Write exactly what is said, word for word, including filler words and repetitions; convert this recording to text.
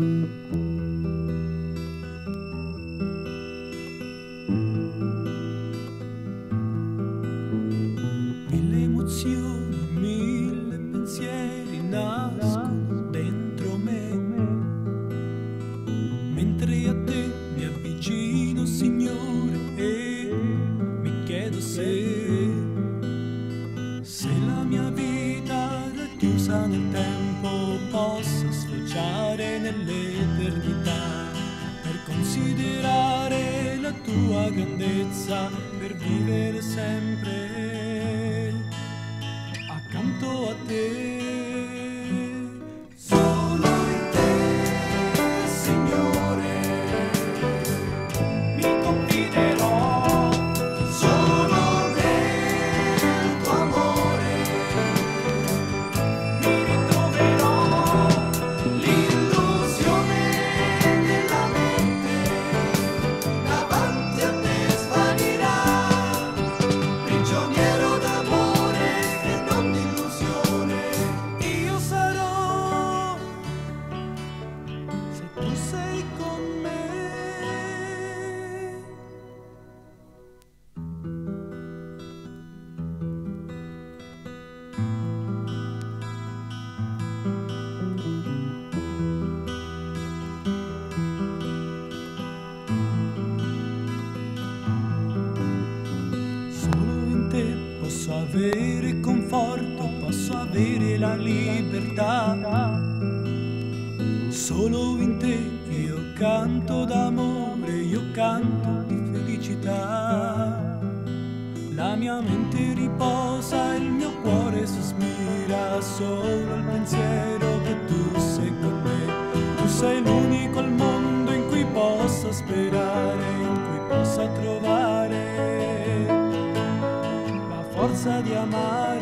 Mille emozioni, mille pensieri nascono dentro me, mentre a te mi avvicino, Signore, e mi chiedo se se la mia vita racchiusa nel tempo possa sfociare nell'eternità, per considerare la tua grandezza, per vivere sempre accanto a te. Posso avere conforto, posso avere la libertà. Solo in te io canto d'amore, io canto di felicità. La mia mente riposa, il mio cuore sospira solo al pensiero che tu sei con me. Tu sei l'unico al mondo in cui posso sperare, in cui posso trovare forza di amare.